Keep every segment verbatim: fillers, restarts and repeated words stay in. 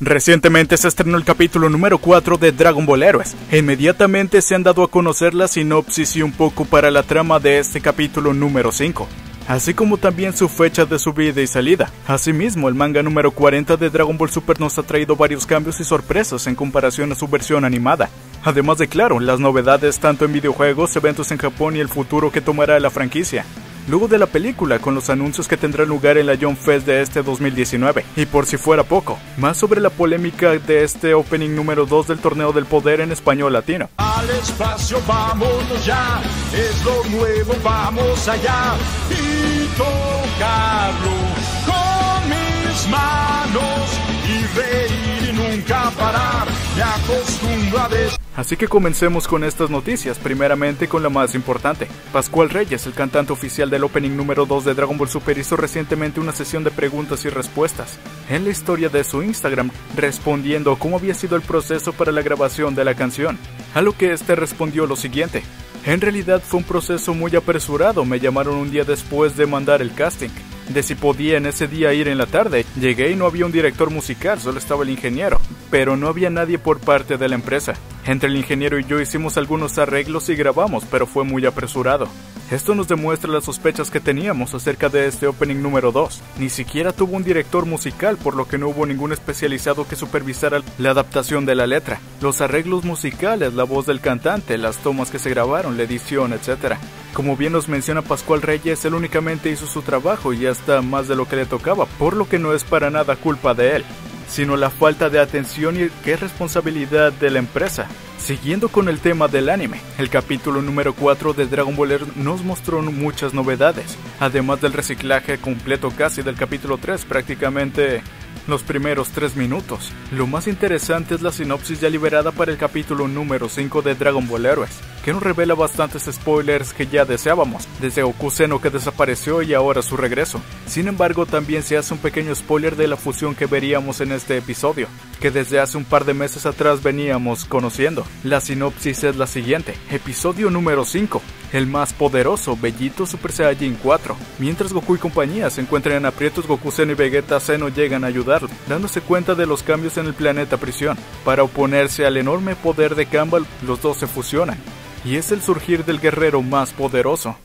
Recientemente se estrenó el capítulo número cuatro de Dragon Ball Heroes. Inmediatamente se han dado a conocer la sinopsis y un poco para la trama de este capítulo número cinco, así como también su fecha de subida y salida. Asimismo, el manga número cuarenta de Dragon Ball Super nos ha traído varios cambios y sorpresas en comparación a su versión animada. Además de, claro, las novedades tanto en videojuegos, eventos en Japón y el futuro que tomará la franquicia. Luego de la película, con los anuncios que tendrán lugar en la Young Fest de este dos mil diecinueve. Y por si fuera poco, más sobre la polémica de este opening número dos del Torneo del Poder en español latino. Al espacio vámonos ya, es lo nuevo, vamos allá, y tocarlo con mis manos, y reír y nunca parar, me acostumbro a des... Así que comencemos con estas noticias, primeramente con la más importante. Pascual Reyes, el cantante oficial del opening número dos de Dragon Ball Super, hizo recientemente una sesión de preguntas y respuestas en la historia de su Instagram, respondiendo cómo había sido el proceso para la grabación de la canción, a lo que este respondió lo siguiente: en realidad fue un proceso muy apresurado, me llamaron un día después de mandar el casting, de si podía en ese día ir en la tarde. Llegué y no había un director musical, solo estaba el ingeniero, pero no había nadie por parte de la empresa. Entre el ingeniero y yo hicimos algunos arreglos y grabamos, pero fue muy apresurado. Esto nos demuestra las sospechas que teníamos acerca de este opening número dos. Ni siquiera tuvo un director musical, por lo que no hubo ningún especializado que supervisara la adaptación de la letra, los arreglos musicales, la voz del cantante, las tomas que se grabaron, la edición, etcétera. Como bien nos menciona Pascual Reyes, él únicamente hizo su trabajo y ya está, más de lo que le tocaba, por lo que no es para nada culpa de él, sino la falta de atención y que es responsabilidad de la empresa. Siguiendo con el tema del anime, el capítulo número cuatro de Dragon Ball Heroes nos mostró muchas novedades, además del reciclaje completo casi del capítulo tres, prácticamente los primeros tres minutos. Lo más interesante es la sinopsis ya liberada para el capítulo número cinco de Dragon Ball Heroes, que nos revela bastantes spoilers que ya deseábamos, desde Goku Xeno que desapareció y ahora su regreso. Sin embargo, también se hace un pequeño spoiler de la fusión que veríamos en este episodio, que desde hace un par de meses atrás veníamos conociendo. La sinopsis es la siguiente: episodio número cinco, el más poderoso, Bellito Super Saiyan cuatro. Mientras Goku y compañía se encuentran en aprietos, Goku Xeno y Vegeta Xeno llegan a ayudarlo, dándose cuenta de los cambios en el planeta prisión. Para oponerse al enorme poder de Kambal, los dos se fusionan, y es el surgir del guerrero más poderoso.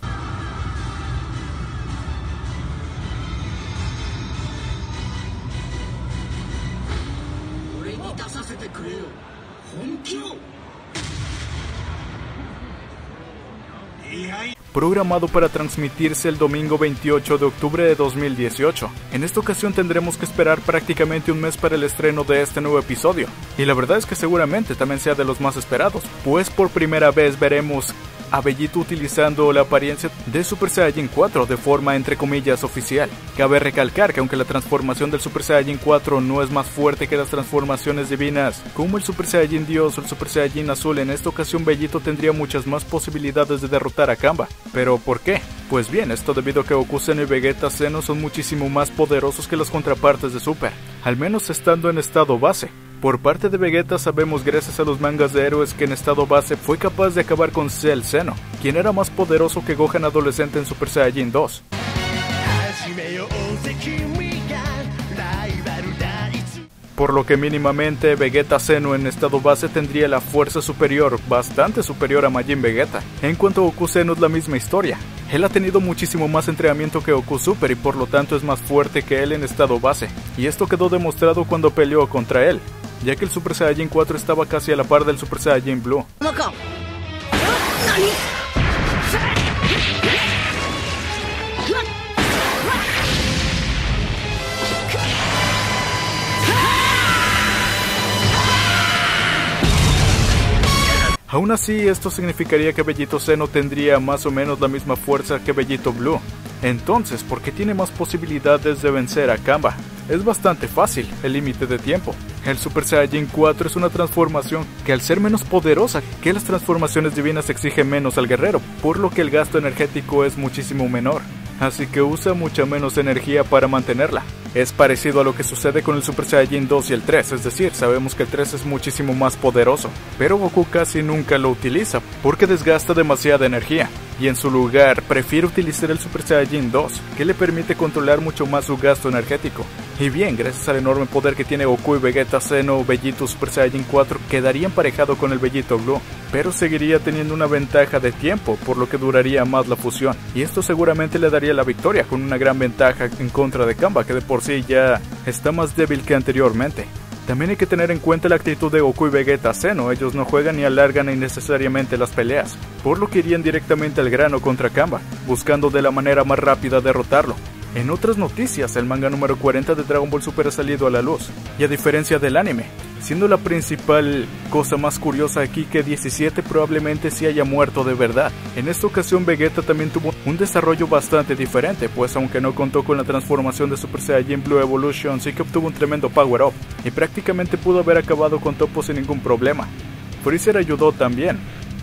Programado para transmitirse el domingo veintiocho de octubre de dos mil dieciocho. En esta ocasión tendremos que esperar prácticamente un mes para el estreno de este nuevo episodio, y la verdad es que seguramente también sea de los más esperados, pues por primera vez veremos a Vegito utilizando la apariencia de Super Saiyan cuatro de forma entre comillas oficial. Cabe recalcar que aunque la transformación del Super Saiyan cuatro no es más fuerte que las transformaciones divinas, como el Super Saiyan Dios o el Super Saiyan Azul, en esta ocasión Vegito tendría muchas más posibilidades de derrotar a Kamba. ¿Pero por qué? Pues bien, esto debido a que Goku Xeno y Vegeta Xeno son muchísimo más poderosos que las contrapartes de Super, al menos estando en estado base. Por parte de Vegeta sabemos gracias a los mangas de héroes que en estado base fue capaz de acabar con Cell Xeno, quien era más poderoso que Gohan adolescente en Super Saiyajin dos. Por lo que mínimamente Vegeta Xeno en estado base tendría la fuerza superior, bastante superior a Majin Vegeta. En cuanto a Goku Xeno es la misma historia. Él ha tenido muchísimo más entrenamiento que Goku Super y por lo tanto es más fuerte que él en estado base. Y esto quedó demostrado cuando peleó contra él, ya que el Super Saiyan cuatro estaba casi a la par del Super Saiyan Blue. Aún así, esto significaría que Vegito Xeno tendría más o menos la misma fuerza que Vegito Blue. Entonces, ¿por qué tiene más posibilidades de vencer a Kamba? Es bastante fácil, el límite de tiempo. El Super Saiyan cuatro es una transformación que al ser menos poderosa que las transformaciones divinas exige menos al guerrero, por lo que el gasto energético es muchísimo menor, así que usa mucha menos energía para mantenerla. Es parecido a lo que sucede con el Super Saiyan dos y el tres, es decir, sabemos que el tres es muchísimo más poderoso, pero Goku casi nunca lo utiliza porque desgasta demasiada energía. y en su lugar prefiere utilizar el Super Saiyajin dos, que le permite controlar mucho más su gasto energético. Y bien, gracias al enorme poder que tiene Goku y Vegeta Xeno, Vegito Super Saiyan cuatro quedaría emparejado con el Vegito Blue, pero seguiría teniendo una ventaja de tiempo, por lo que duraría más la fusión, y esto seguramente le daría la victoria con una gran ventaja en contra de Kambal, que de por sí ya está más débil que anteriormente. También hay que tener en cuenta la actitud de Goku y Vegeta Xeno, ellos no juegan ni alargan innecesariamente las peleas, por lo que irían directamente al grano contra Kambal, buscando de la manera más rápida derrotarlo. En otras noticias, el manga número cuarenta de Dragon Ball Super ha salido a la luz, y a diferencia del anime, siendo la principal cosa más curiosa aquí que diecisiete probablemente sí haya muerto de verdad. En esta ocasión Vegeta también tuvo un desarrollo bastante diferente, pues aunque no contó con la transformación de Super Saiyajin Blue Evolution, sí que obtuvo un tremendo power up, y prácticamente pudo haber acabado con Topo sin ningún problema. Freezer ayudó también,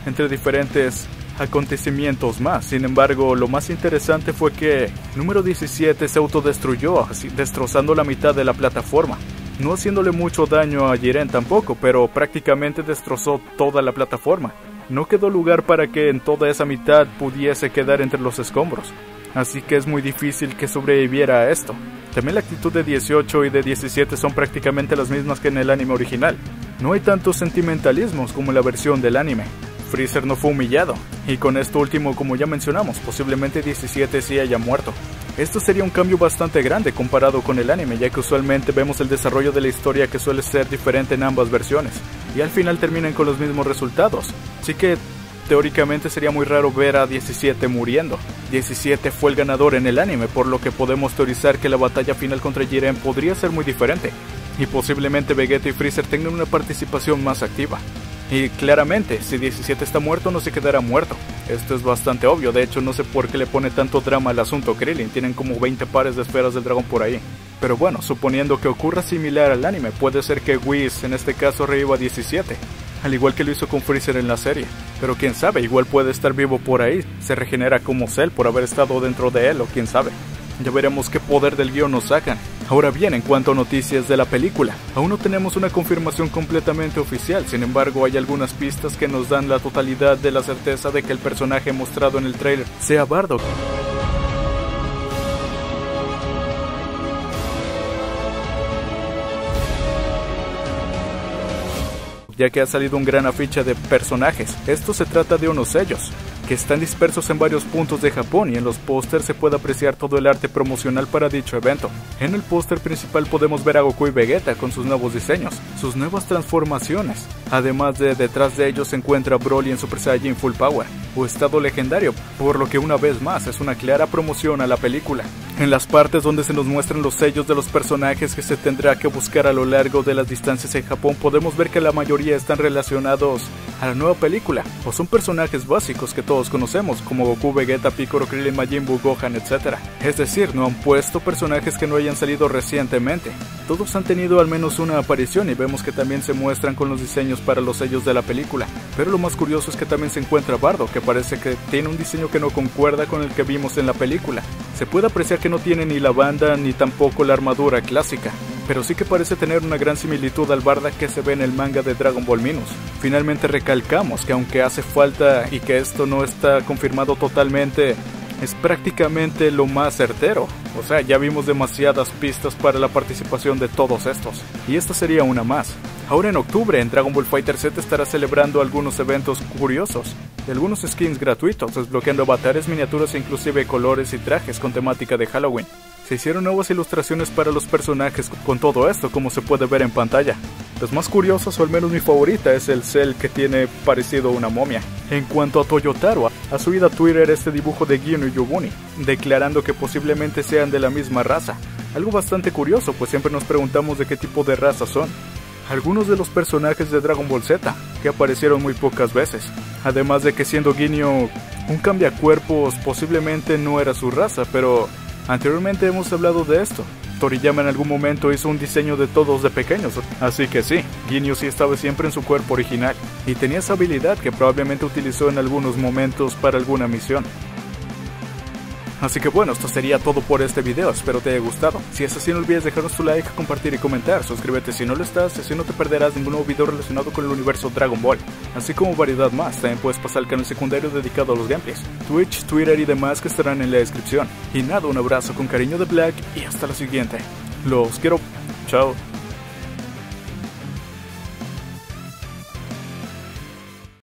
entre diferentes acontecimientos más. Sin embargo, lo más interesante fue que número diecisiete se autodestruyó, destrozando la mitad de la plataforma, no haciéndole mucho daño a Jiren tampoco, pero prácticamente destrozó toda la plataforma. No quedó lugar para que en toda esa mitad pudiese quedar entre los escombros, así que es muy difícil que sobreviviera a esto. También la actitud de dieciocho y de diecisiete son prácticamente las mismas que en el anime original, no hay tantos sentimentalismos como en la versión del anime. Freezer no fue humillado, y con esto último, como ya mencionamos, posiblemente diecisiete sí haya muerto. Esto sería un cambio bastante grande comparado con el anime, ya que usualmente vemos el desarrollo de la historia que suele ser diferente en ambas versiones, y al final terminan con los mismos resultados, así que teóricamente sería muy raro ver a diecisiete muriendo. diecisiete fue el ganador en el anime, por lo que podemos teorizar que la batalla final contra Jiren podría ser muy diferente, y posiblemente Vegeta y Freezer tengan una participación más activa. Y claramente, si diecisiete está muerto, no se quedará muerto. Esto es bastante obvio, de hecho no sé por qué le pone tanto drama al asunto Krillin, tienen como veinte pares de esferas del dragón por ahí. Pero bueno, suponiendo que ocurra similar al anime, puede ser que Whis en este caso reviva a diecisiete, al igual que lo hizo con Freezer en la serie. Pero quién sabe, igual puede estar vivo por ahí, se regenera como Cell por haber estado dentro de él, o quién sabe. Ya veremos qué poder del guión nos sacan. Ahora bien, en cuanto a noticias de la película, aún no tenemos una confirmación completamente oficial, sin embargo hay algunas pistas que nos dan la totalidad de la certeza de que el personaje mostrado en el tráiler sea Bardock. Ya que ha salido un gran afiche de personajes, esto se trata de unos sellos que están dispersos en varios puntos de Japón, y en los pósters se puede apreciar todo el arte promocional para dicho evento. En el póster principal podemos ver a Goku y Vegeta con sus nuevos diseños, sus nuevas transformaciones, además de detrás de ellos se encuentra Broly en Super Saiyajin Full Power, o estado legendario, por lo que una vez más es una clara promoción a la película. En las partes donde se nos muestran los sellos de los personajes que se tendrá que buscar a lo largo de las distancias en Japón, podemos ver que la mayoría están relacionados a la nueva película, o son personajes básicos que todos conocemos, como Goku, Vegeta, Piccolo, Krillin, Majin Buu, Gohan, etcétera. Es decir, no han puesto personajes que no hayan salido recientemente. Todos han tenido al menos una aparición, y vemos que también se muestran con los diseños para los sellos de la película. Pero lo más curioso es que también se encuentra Bardock, que parece que tiene un diseño que no concuerda con el que vimos en la película. Se puede apreciar que no tiene ni la banda ni tampoco la armadura clásica, pero sí que parece tener una gran similitud al Bardock que se ve en el manga de Dragon Ball Minus. Finalmente recalcamos que aunque hace falta y que esto no está confirmado totalmente, es prácticamente lo más certero. O sea, ya vimos demasiadas pistas para la participación de todos estos, y esta sería una más. Ahora en octubre, en Dragon Ball FighterZ estará celebrando algunos eventos curiosos, de algunos skins gratuitos, desbloqueando avatares, miniaturas e inclusive colores y trajes con temática de Halloween. Se hicieron nuevas ilustraciones para los personajes con todo esto, como se puede ver en pantalla. Las más curiosas, o al menos mi favorita, es el Cell, que tiene parecido a una momia. En cuanto a Toyotaro, ha subido a Twitter este dibujo de Ginyu y Yubuni, declarando que posiblemente sean de la misma raza. Algo bastante curioso, pues siempre nos preguntamos de qué tipo de raza son. Algunos de los personajes de Dragon Ball Z, que aparecieron muy pocas veces. Además de que siendo Ginyu un cambiacuerpos, posiblemente no era su raza, pero anteriormente hemos hablado de esto. Toriyama en algún momento hizo un diseño de todos de pequeños, así que sí, Ginyu sí estaba siempre en su cuerpo original, y tenía esa habilidad que probablemente utilizó en algunos momentos para alguna misión. Así que bueno, esto sería todo por este video, espero te haya gustado. Si es así, no olvides dejarnos tu like, compartir y comentar, suscríbete si no lo estás, y así no te perderás ningún nuevo video relacionado con el universo Dragon Ball, así como variedad más. También puedes pasar al canal secundario dedicado a los gameplays, Twitch, Twitter y demás que estarán en la descripción. Y nada, un abrazo con cariño de Black y hasta la siguiente. Los quiero, chao.